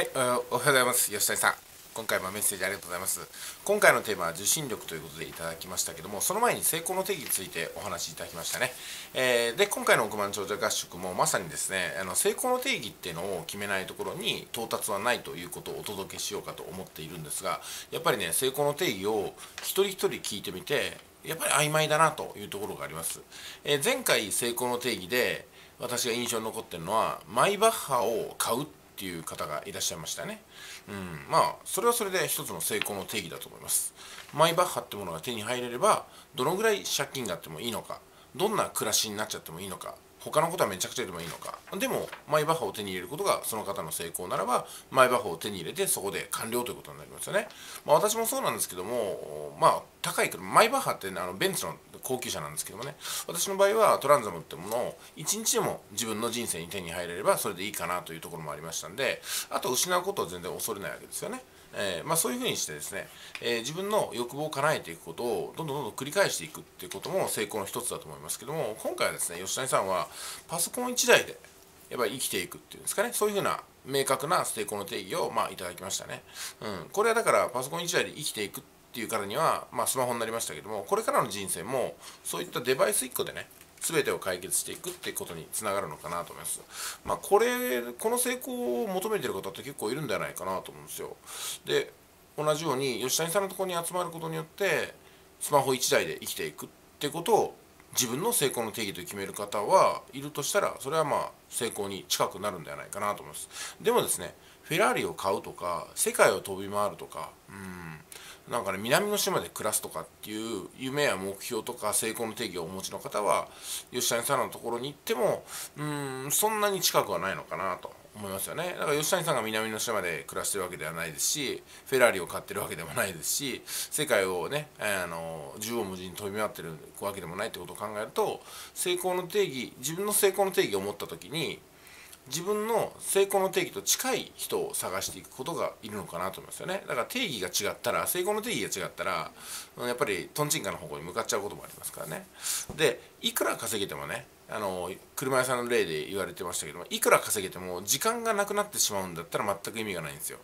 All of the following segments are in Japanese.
はい、おはようございます。吉谷さん。今回もメッセージありがとうございます。今回のテーマは受信力ということでいただきましたけども、その前に成功の定義についてお話しいただきましたね。で、今回の億万長者合宿もまさにですね、成功の定義っていうのを決めないところに到達はないということをお届けしようかと思っているんですが、やっぱりね、成功の定義を一人一人聞いてみて、やっぱり曖昧だなというところがあります。前回成功の定義で私が印象に残ってるのは、マイバッハを買うっていう方がいらっしゃいましたね。まあそれはそれで一つの成功の定義だと思います。マイバッハってものが手に入れれば、どのぐらい借金があってもいいのか、どんな暮らしになっちゃってもいいのか、他のことはめちゃくちゃでもいいのか、でもマイバッハを手に入れることがその方の成功ならば、マイバッハを手に入れてそこで完了ということになりますよね。私もそうなんですけども、高い車、マイバッハって、ベンツの高級車なんですけどもね、私の場合はトランザムってものを一日でも自分の人生に手に入れればそれでいいかなというところもありましたんで、あと失うことを全然恐れないわけですよね。そういうふうにしてですね、自分の欲望を叶えていくことをどんどん繰り返していくっていうことも成功の一つだと思いますけども、今回はですね、吉谷さんはパソコン1台でやっぱり生きていくっていうんですかね、そういうふうな明確な成功の定義をいただきましたね。これはだからパソコン1台で生きていくっていうからには、スマホになりましたけども、これからの人生もそういったデバイス1個でね、全てを解決していくっていうことにつながるのかなと思います。この成功を求めてる方って結構いるんじゃないかなと思うんですよ。で、同じように吉谷さんのところに集まることによって、スマホ1台で生きていくってことを自分の成功の定義と決める方はいるとしたら、それは成功に近くなるんじゃないかなと思います。でもですね、フェラーリを買うとか、世界を飛び回るとか、南の島で暮らすとかっていう夢や目標とか成功の定義をお持ちの方は、吉谷さんのところに行ってもそんなに近くはないのかなと思いますよね。だから吉谷さんが南の島で暮らしてるわけではないですし、フェラーリを買ってるわけでもないですし、世界をね、縦横無尽に飛び回ってるわけでもないってことを考えると、成功の定義、自分の成功の定義を持った時に、自分の成功の定義と近い人を探していくことがいるのかなと思いますよね。だから定義が違ったら、成功の定義が違ったら、やっぱりトンチンカンの方向に向かっちゃうこともありますからね。で、いくら稼げてもね、車屋さんの例で言われてましたけども、いくら稼げても時間がなくなってしまうんだったら全く意味がないんですよ。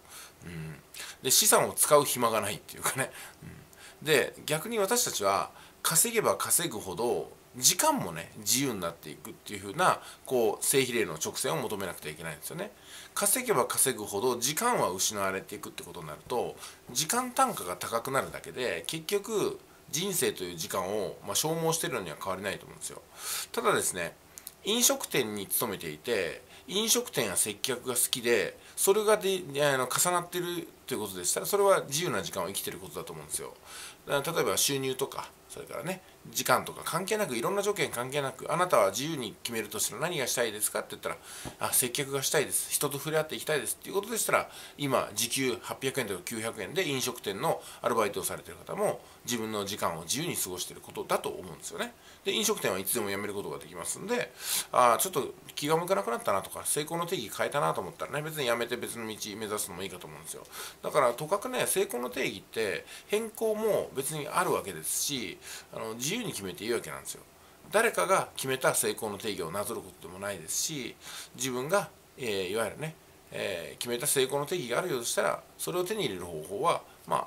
で、資産を使う暇がないっていうかね。で、逆に私たちは稼げば稼ぐほど、時間もね、自由になっていくっていう風な正比例の直線を求めなくてはいけないんですよね。稼げば稼ぐほど時間は失われていくってことになると、時間単価が高くなるだけで、結局人生という時間を消耗してるのには変わりないと思うんですよ。ただですね、飲食店に勤めていて、飲食店や接客が好きで、それが重なってるということでしたら、それは自由な時間を生きてることだと思うんですよ。だから例えば収入とか、それからね、時間とか関係なく、いろんな条件関係なく、あなたは自由に決めるとしたら何がしたいですかって言ったら、接客がしたいです、人と触れ合っていきたいですっていうことでしたら、今時給800円とか900円で飲食店のアルバイトをされてる方も、自分の時間を自由に過ごしてることだと思うんですよね。で、飲食店はいつでも辞めることができますんで、ちょっと気が向かなくなったなとか、成功の定義変えたなと思ったらね、別に辞めて別の道目指すのもいいかと思うんですよ。だからとかくね、成功の定義って変更も別にあるわけですし、自由に決めていいわけなんですよ。誰かが決めた成功の定義をなぞることでもないですし、自分が、いわゆるね、決めた成功の定義があるようでしたら、それを手に入れる方法は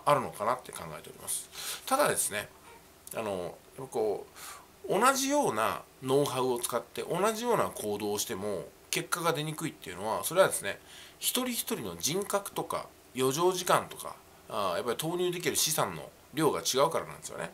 あるのかなって考えております。ただですね、同じようなノウハウを使って同じような行動をしても結果が出にくいっていうのは、それはですね、一人一人の人格とか余剰時間とか、やっぱり投入できる資産の量が違うからなんですよね。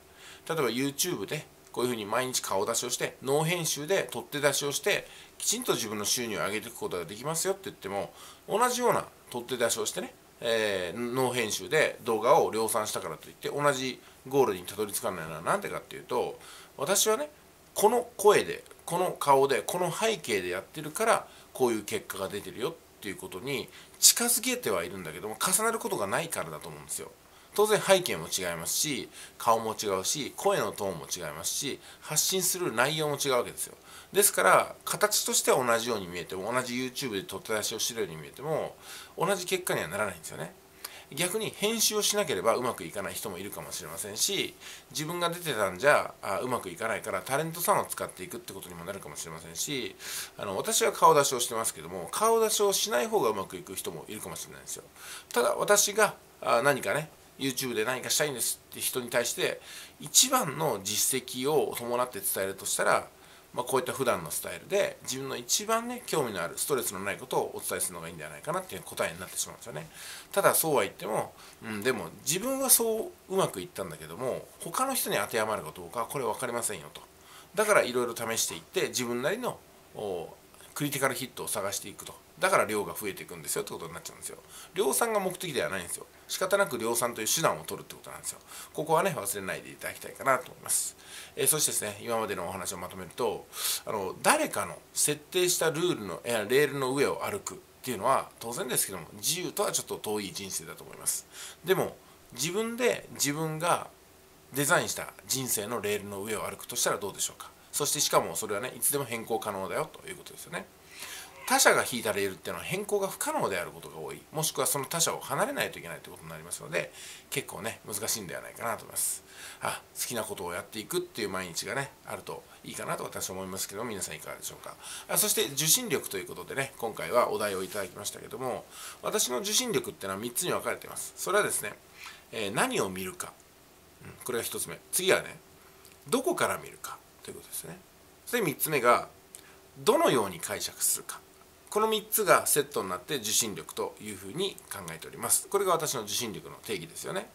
例えば YouTube でこういうふうに毎日顔出しをして、ノー編集で取って出しをして、きちんと自分の収入を上げていくことができますよって言っても、同じような取って出しをしてね、ノー編集で動画を量産したからといって同じゴールにたどり着かないのは何でかっていうと、私はね、この声で、この顔で、この背景でやってるから、こういう結果が出てるよっていうことに近づけてはいるんだけども、重なることがないからだと思うんですよ。当然背景も違いますし、顔も違うし、声のトーンも違いますし、発信する内容も違うわけですよ。ですから形としては同じように見えても、同じ YouTube で撮って出しをしてるように見えても、同じ結果にはならないんですよね。逆に編集をしなければうまくいかない人もいるかもしれませんし、自分が出てたんじゃうまくいかないからタレントさんを使っていくってことにもなるかもしれませんし、私は顔出しをしてますけども、顔出しをしない方がうまくいく人もいるかもしれないんですよ。ただ私が何かね、YouTube で何かしたいんですって人に対して一番の実績を伴って伝えるとしたら、こういった普段のスタイルで自分の一番ね、興味のあるストレスのないことをお伝えするのがいいんじゃないかなっていう答えになってしまうんですよね。ただそうは言っても、でも自分はそううまくいったんだけども他の人に当てはまるかどうかはこれ分かりませんよと。だからいろいろ試していって自分なりのクリティカルヒットを探していくと。だから量が増えていくんですよってことになっちゃうんですよ。量産が目的ではないんですよ。仕方なく量産という手段を取るってことなんですよ。ここはね、忘れないでいただきたいかなと思います。そしてですね、今までのお話をまとめると、誰かの設定したルールの、レールの上を歩くっていうのは当然ですけども、自由とはちょっと遠い人生だと思います。でも、自分で自分がデザインした人生のレールの上を歩くとしたらどうでしょうか。そしてしかもそれはね、いつでも変更可能だよということですよね。他者が引いたレールっていうのは変更が不可能であることが多い、もしくはその他者を離れないといけないということになりますので、結構ね、難しいんではないかなと思います。好きなことをやっていくっていう毎日がね、あるといいかなと私は思いますけども、皆さんいかがでしょうか。そして受信力ということでね、今回はお題をいただきましたけども、私の受信力っていうのは3つに分かれています。それはですね、何を見るか、これが1つ目。次はね、どこから見るかということですね。そして3つ目が、どのように解釈するか。この3つがセットになって受信力というふうに考えております。これが私の受信力の定義ですよね。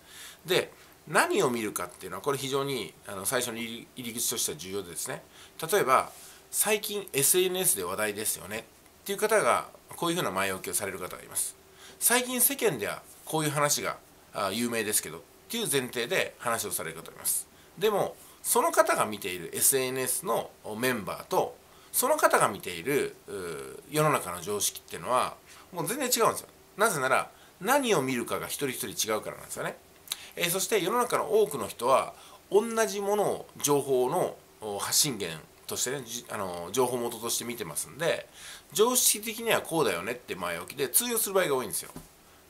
で、何を見るかっていうのは、これ非常に最初の入り口としては重要でですね、例えば最近 SNS で話題ですよねっていう方がこういうふうな前置きをされる方がいます。最近世間ではこういう話が有名ですけどっていう前提で話をされる方がいます。でもその方が見ている SNS のメンバーとその方が見ている世の中の常識っていうのはもう全然違うんですよ。なぜなら何を見るかが一人一人違うからなんですよね。そして世の中の多くの人は同じものを情報の発信源としてね、情報元として見てますんで、常識的にはこうだよねって前置きで通用する場合が多いんですよ。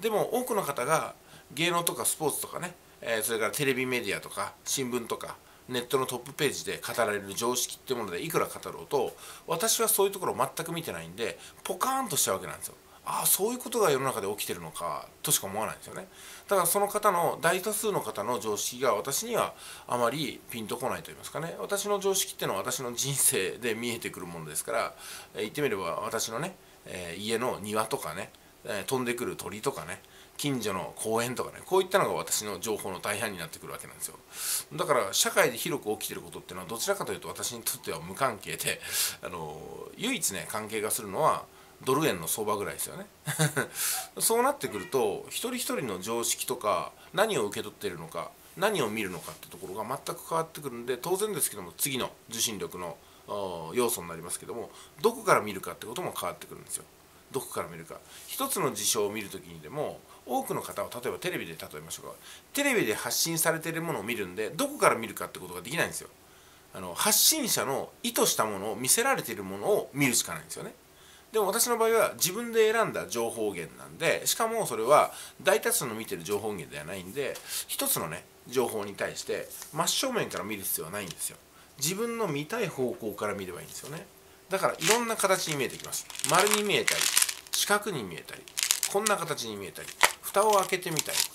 でも多くの方が芸能とかスポーツとかね、それからテレビメディアとか新聞とかネットのトップページで語られる常識ってものでいくら語ろうと、私はそういうところを全く見てないんでポカーンとしたわけなんですよ。ああ、そういうことが世の中で起きてるのかとしか思わないんですよね。だからその方の大多数の方の常識が私にはあまりピンとこないと言いますかね。私の常識ってのは私の人生で見えてくるものですから、言ってみれば私のね、家の庭とかね、飛んでくる鳥とかね、近所の公園とかね、こういったのが私の情報の大半になってくるわけなんですよ。だから社会で広く起きてることっていうのはどちらかというと私にとっては無関係で、唯一ね、関係がするのはドル円の相場ぐらいですよね。そうなってくると一人一人の常識とか何を受け取っているのか何を見るのかってところが全く変わってくるんで、当然ですけども次の受信力の要素になりますけども、どこから見るかってことも変わってくるんですよ。どこから見るか、一つの事象を見るときにでも多くの方は、例えばテレビで例えましょうか、テレビで発信されているものを見るんでどこから見るかってことができないんですよ。発信者の意図したものを見せられているものを見るしかないんですよね。でも私の場合は自分で選んだ情報源なんで、しかもそれは大多数の見てる情報源ではないんで、一つのね、情報に対して真正面から見る必要はないんですよ。自分の見たい方向から見ればいいんですよね。だからいろんな形に見えてきます。丸に見えたり、四角に見えたり、こんな形に見えたり、蓋を開けてみたりとか、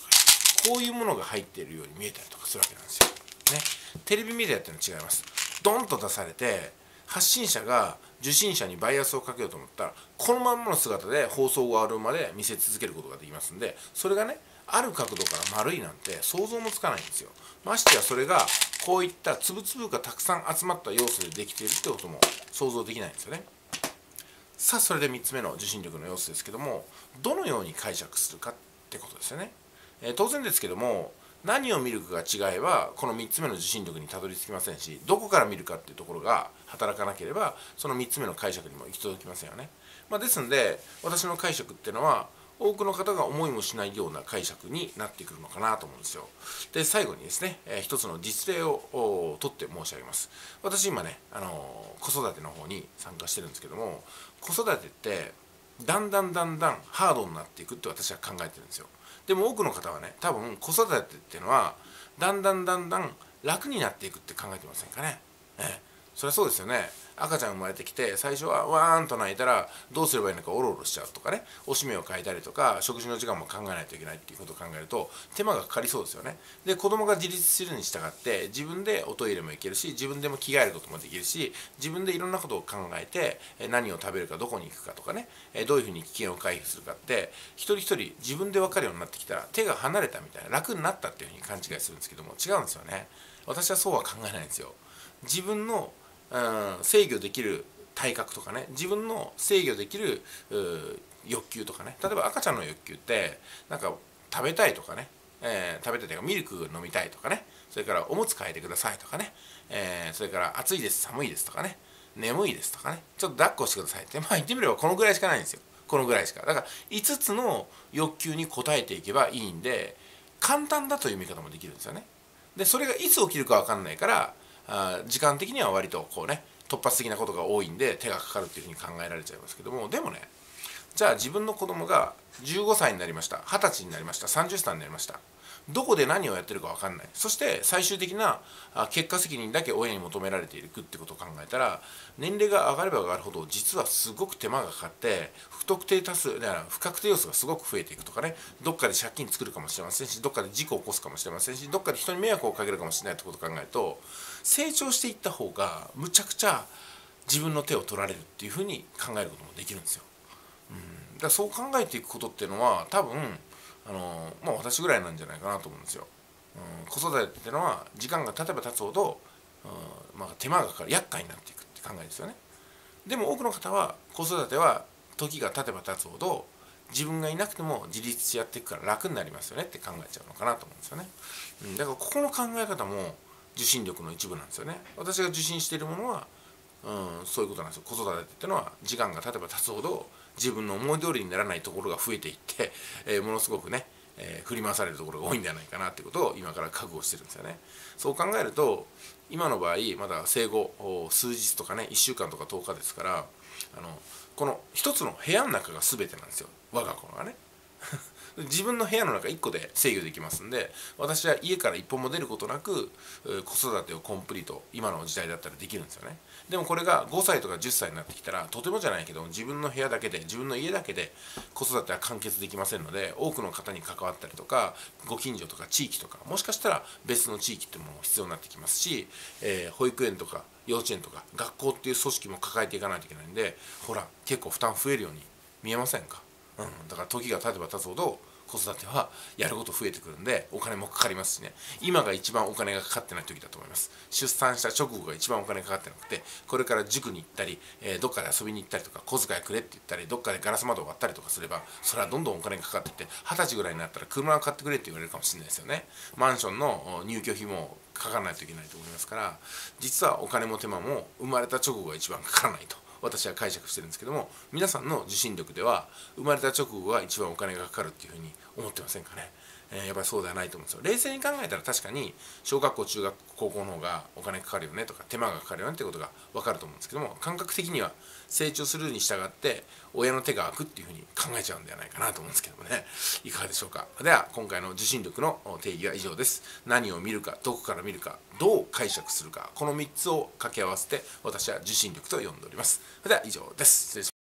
こういうものが入っているように見えたりとかするわけなんですよ。ね、テレビメディアっていうのは違います。ドンと出されて発信者が受信者にバイアスをかけようと思ったら、このまんまの姿で放送が終わるまで見せ続けることができますんで、それがね、ある角度から丸いなんて想像もつかないんですよ。ましてやそれがこういったつぶつぶがたくさん集まった要素でできているってことも想像できないんですよね。さあ、それで3つ目の受信力の要素ですけども、どのように解釈するかってことですよね。当然ですけども、何を見るかが違えばこの3つ目の受信力にたどり着きませんし、どこから見るかっていうところが働かなければその3つ目の解釈にも行き届きませんよね。ですんで私の解釈っていうのは多くの方が思いもしないような解釈になってくるのかなと思うんですよ。で、最後にですね、一つの実例を取って申し上げます。私今ね、子育ての方に参加してるんですけども、子育てってだんだんハードになっていくって私は考えてるんですよ。でも多くの方はね、多分子育てっていうのはだんだん楽になっていくって考えてませんかね。それはそうですよね。赤ちゃん生まれてきて最初はわーんと泣いたらどうすればいいのかおろおろしちゃうとかね、おしめを変えたりとか食事の時間も考えないといけないっていうことを考えると手間がかかりそうですよね。で子供が自立するに従って自分でおトイレも行けるし、自分でも着替えることもできるし、自分でいろんなことを考えて何を食べるかどこに行くかとかね、どういうふうに危険を回避するかって一人一人自分で分かるようになってきたら手が離れたみたいな、楽になったっていうふうに勘違いするんですけども、違うんですよね。私はそうは考えないんですよ。自分の制御できる体格とかね、自分の制御できる欲求とかね、例えば赤ちゃんの欲求ってなんか食べたいとかね、食べたいとかミルク飲みたいとかね、それからおむつ替えてくださいとかね、それから暑いです寒いですとかね、眠いですとかね、ちょっと抱っこしてくださいって、まあ言ってみればこのぐらいしかないんですよ。このぐらいしか。だから5つの欲求に応えていけばいいんで、簡単だという見方もできるんですよね。でそれがいつ起きるか分かんないから、時間的には割とこうね突発的なことが多いんで手がかかるっていうふうに考えられちゃいますけども、でもね、じゃあ自分の子供が15歳になりました、20歳になりました、30歳になりました、どこで何をやってるか分かんない、そして最終的な結果責任だけ親に求められていくってことを考えたら、年齢が上がれば上がるほど実はすごく手間がかかって、不特定多数だから不確定要素がすごく増えていくとかね、どっかで借金作るかもしれませんし、どっかで事故を起こすかもしれませんし、どっかで人に迷惑をかけるかもしれないってことを考えると、成長していった方がむちゃくちゃ自分の手を取られるっていうふうに考えることもできるんですよ。だからそう考えていくことっていうのは多分私ぐらいなんじゃないかなと思うんですよ。子育てってのは時間が経てば経つほど、手間がかかる、厄介になっていくって考えですよね。でも多くの方は子育ては時が経てば経つほど自分がいなくても自立してやっていくから楽になりますよねって考えちゃうのかなと思うんですよね。だからここの考え方も受信力の一部なんですよね。私が受信しているものは、そういうことなんですよ。子育てってのは時間が経てば経つほど自分の思い通りにならないところが増えていって、ものすごくね、振り回されるところが多いんじゃないかなってことを今から覚悟してるんですよね。そう考えると今の場合まだ生後数日とかね、1週間とか10日ですから、この一つの部屋の中が全てなんですよ、我が子がね。自分の部屋の中1個で制御できますんで、私は家から一歩も出ることなく子育てをコンプリート、今の時代だったらできるんですよね。でもこれが5歳とか10歳になってきたら、とてもじゃないけど自分の部屋だけで、自分の家だけで子育ては完結できませんので、多くの方に関わったりとか、ご近所とか地域とか、もしかしたら別の地域ってものも必要になってきますし、保育園とか幼稚園とか学校っていう組織も抱えていかないといけないんで、ほら結構負担増えるように見えませんか？だから時が経てば経つほど子育てはやること増えてくるんで、お金もかかりますしね。今が一番お金がかかってない時だと思います。出産した直後が一番お金かかってなくて、これから塾に行ったり、どっかで遊びに行ったりとか、小遣いくれって言ったり、どっかでガラス窓を割ったりとかすれば、それはどんどんお金がかかっていって、20歳ぐらいになったら車を買ってくれって言われるかもしれないですよね。マンションの入居費もかからないといけないと思いますから、実はお金も手間も生まれた直後が一番かからないと私は解釈してるんですけども、皆さんの受信力では生まれた直後が一番お金がかかるっていうふうに思ってませんかね。やっぱりそうではないと思うんですよ。冷静に考えたら確かに小学校、中学校、高校の方がお金かかるよねとか、手間がかかるよねってことが分かると思うんですけども、感覚的には成長するに従って親の手が空くっていうふうに考えちゃうんではないかなと思うんですけどもね、いかがでしょうか。では今回の受信力の定義は以上です。何を見るか、どこから見るか、どう解釈するか、この3つを掛け合わせて私は受信力と呼んでおります。それでは以上です。失礼します。